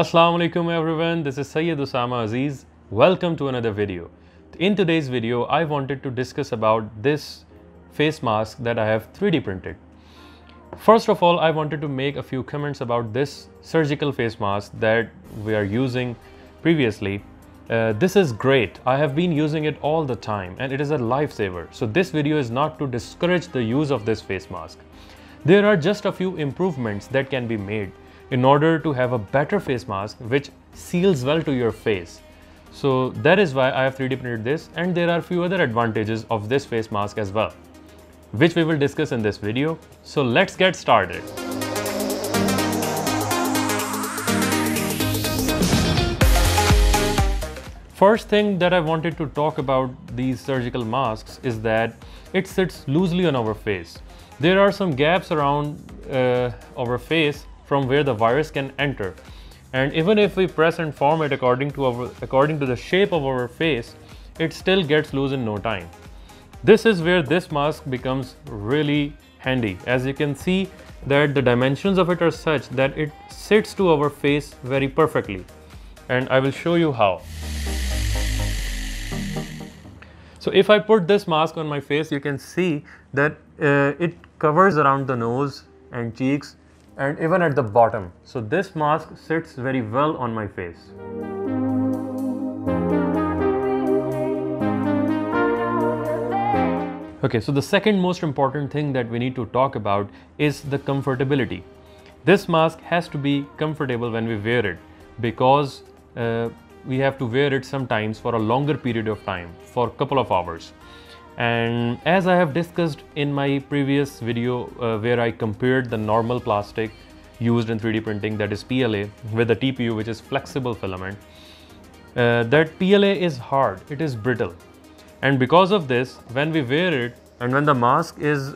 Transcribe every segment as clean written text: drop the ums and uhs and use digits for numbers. Assalamu alaikum everyone, this is Sayyid Usama Aziz. Welcome to another video. In today's video, I wanted to discuss about this face mask that I have 3D printed. First of all, I wanted to make a few comments about this surgical face mask that we are using previously. This is great. I have been using it all the time and it is a lifesaver. So this video is not to discourage the use of this face mask. There are just a few improvements that can be made in order to have a better face mask which seals well to your face. So that is why I have 3D printed this, and there are a few other advantages of this face mask as well, which we will discuss in this video. So let's get started. First thing that I wanted to talk about these surgical masks is that it sits loosely on our face. There are some gaps around our face from where the virus can enter, and even if we press and form it according to the shape of our face, it still gets loose in no time. This is where this mask becomes really handy. As you can see that the dimensions of it are such that it sits to our face very perfectly, and I will show you how. So if I put this mask on my face, you can see that it covers around the nose and cheeks and even at the bottom. So this mask sits very well on my face. Okay, so the second most important thing that we need to talk about is the comfortability. This mask has to be comfortable when we wear it, because we have to wear it sometimes for a longer period of time, for a couple of hours. And as I have discussed in my previous video where I compared the normal plastic used in 3D printing, that is PLA, with the TPU, which is flexible filament, that PLA is hard, it is brittle. And because of this, when we wear it and when the mask is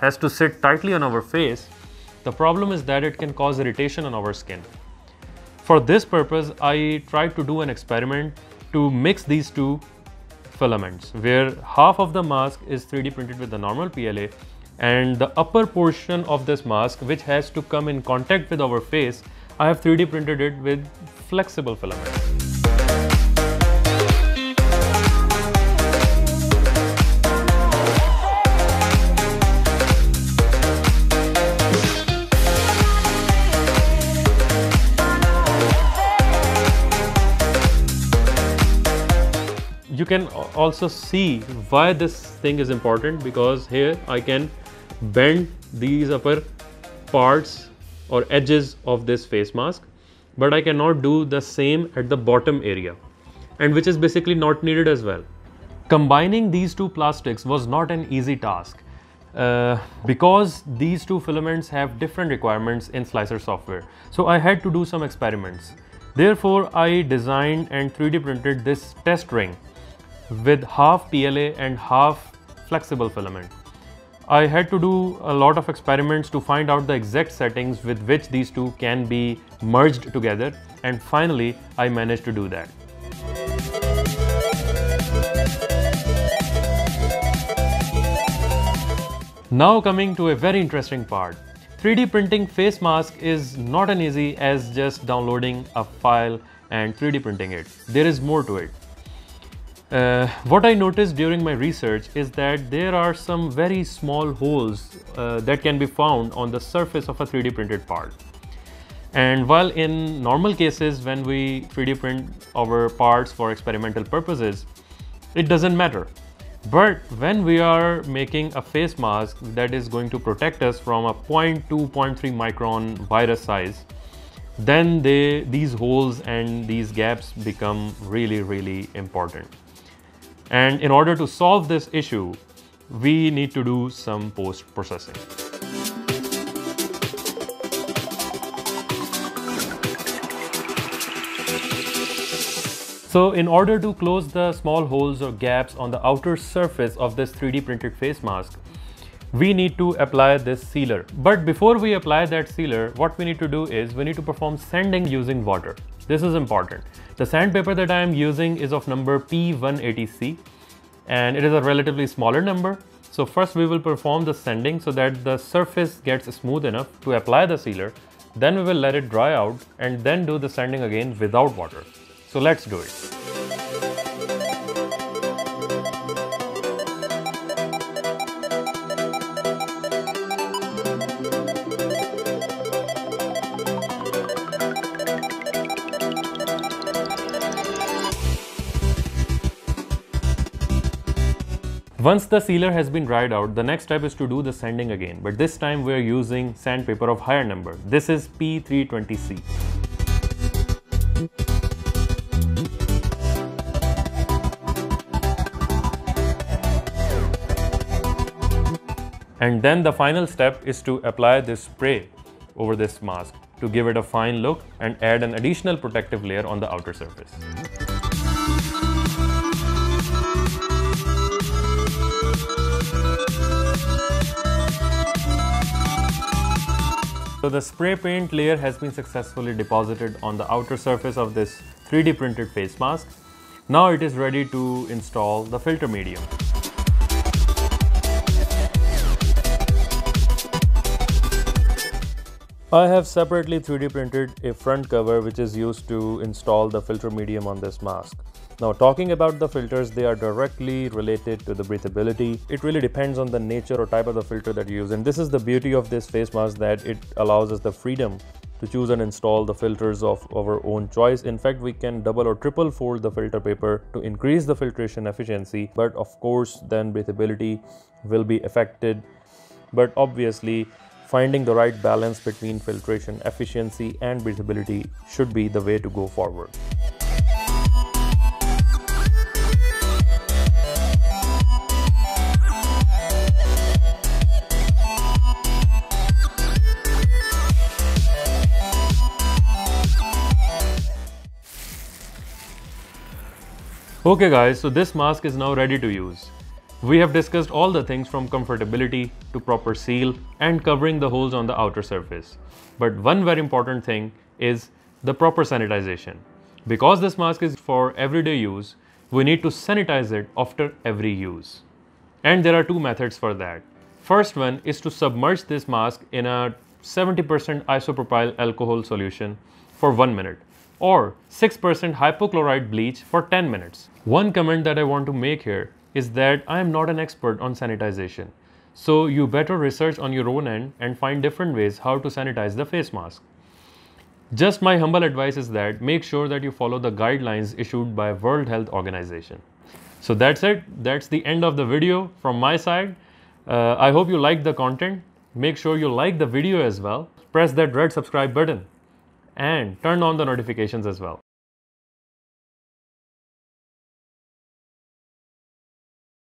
has to sit tightly on our face, the problem is that it can cause irritation on our skin. For this purpose, I tried to do an experiment to mix these two filaments, where half of the mask is 3D printed with the normal PLA, and the upper portion of this mask, which has to come in contact with our face, I have 3D printed it with flexible filaments. You can also see why this thing is important, because here I can bend these upper parts or edges of this face mask, but I cannot do the same at the bottom area, and which is basically not needed as well. Combining these two plastics was not an easy task because these two filaments have different requirements in slicer software. So I had to do some experiments. Therefore, I designed and 3D printed this test ring with half PLA and half flexible filament. I had to do a lot of experiments to find out the exact settings with which these two can be merged together, and finally I managed to do that. Now coming to a very interesting part. 3D printing face mask is not as easy as just downloading a file and 3D printing it. There is more to it. What I noticed during my research is that there are some very small holes that can be found on the surface of a 3D printed part. And while in normal cases, when we 3D print our parts for experimental purposes, it doesn't matter. But when we are making a face mask that is going to protect us from a 0.2, 0.3 micron virus size, then these holes and these gaps become really, really important. And in order to solve this issue, we need to do some post-processing. So in order to close the small holes or gaps on the outer surface of this 3D printed face mask, we need to apply this sealer. But before we apply that sealer, what we need to do is we need to perform sanding using water. This is important. The sandpaper that I am using is of number P180C, and it is a relatively smaller number. So first we will perform the sanding so that the surface gets smooth enough to apply the sealer, Then we will let it dry out and then do the sanding again without water. So let's do it. Once the sealer has been dried out, the next step is to do the sanding again, but this time we are using sandpaper of higher number. This is P320C. And then the final step is to apply this spray over this mask to give it a fine look and add an additional protective layer on the outer surface. So the spray paint layer has been successfully deposited on the outer surface of this 3D printed face mask. Now it is ready to install the filter medium. I have separately 3D printed a front cover which is used to install the filter medium on this mask. Now talking about the filters, they are directly related to the breathability. It really depends on the nature or type of the filter that you use, and this is the beauty of this face mask, that it allows us the freedom to choose and install the filters of our own choice. In fact, we can double or triple fold the filter paper to increase the filtration efficiency, but of course then breathability will be affected. But obviously finding the right balance between filtration efficiency and breathability should be the way to go forward. Okay guys, so this mask is now ready to use. We have discussed all the things from comfortability to proper seal and covering the holes on the outer surface. But one very important thing is the proper sanitization. Because this mask is for everyday use, we need to sanitize it after every use. And there are two methods for that. First one is to submerge this mask in a 70% isopropyl alcohol solution for 1 minute. Or 6% hypochlorite bleach for 10 minutes. One comment that I want to make here is that I am not an expert on sanitization. So you better research on your own end and find different ways how to sanitize the face mask. Just my humble advice is that make sure that you follow the guidelines issued by World Health Organization. So that's it. That's the end of the video from my side. I hope you liked the content. Make sure you like the video as well. Press that red subscribe button and turn on the notifications as well.